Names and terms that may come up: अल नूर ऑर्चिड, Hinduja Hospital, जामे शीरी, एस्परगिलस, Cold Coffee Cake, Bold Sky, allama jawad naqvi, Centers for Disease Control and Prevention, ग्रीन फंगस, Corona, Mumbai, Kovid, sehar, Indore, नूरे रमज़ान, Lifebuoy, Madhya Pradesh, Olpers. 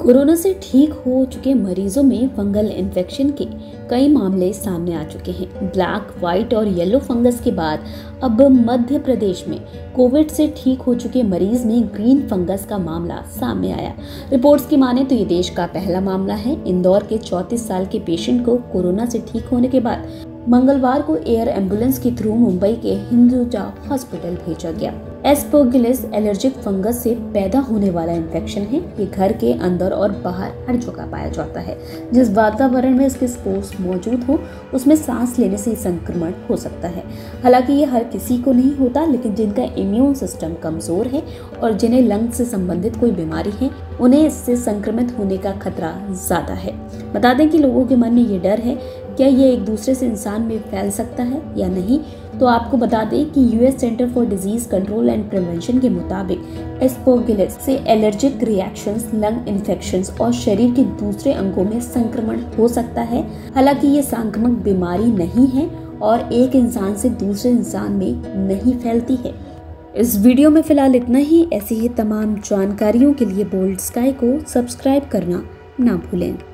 Corona से ठीक हो चुके मरीजों में फंगल इन्फेक्शन के कई मामले सामने आ चुके हैं। ब्लैक, व्हाइट और येलो फंगस के बाद अब मध्य प्रदेश में कोविड से ठीक हो चुके मरीज में ग्रीन फंगस का मामला सामने आया। रिपोर्ट्स की माने तो ये देश का पहला मामला है। इंदौर के 34 साल के पेशेंट को कोरोना से ठीक होने के बाद मंगलवार को एयर एम्बुलेंस के थ्रू मुंबई के हिंदुजा हॉस्पिटल भेजा गया। एस्परगिलस एलर्जिक फंगस से पैदा होने वाला इन्फेक्शन है। ये घर के अंदर और बाहर हर जगह पाया जाता है। जिस वातावरण में इसके स्पोर्स मौजूद हो उसमें सांस लेने से संक्रमण हो सकता है। हालांकि ये हर किसी को नहीं होता, लेकिन जिनका इम्यून सिस्टम कमजोर है और जिन्हें लंग से संबंधित कोई बीमारी है उन्हें इससे संक्रमित होने का खतरा ज्यादा है। बता दें कि लोगों के मन में ये डर है क्या ये एक दूसरे से इंसान में फैल सकता है या नहीं। तो आपको बता दें कि US centre for disease control and prevention के मुताबिक एस्परगिलस से एलर्जिक रिएक्शंस, लंग इन्फेक्शंस और शरीर के दूसरे अंगों में संक्रमण हो सकता है। हालांकि ये संक्रामक बीमारी नहीं है और एक इंसान से दूसरे इंसान में नहीं फैलती है। इस वीडियो में फिलहाल इतना ही। ऐसी ही तमाम जानकारियों के लिए बोल्ड स्काई को सब्सक्राइब करना ना भूलें।